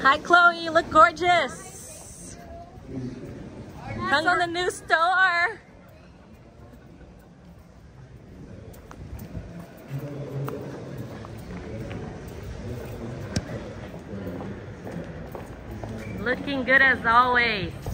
Hi, Khloe, you look gorgeous. Hung on the new store. Looking good as always.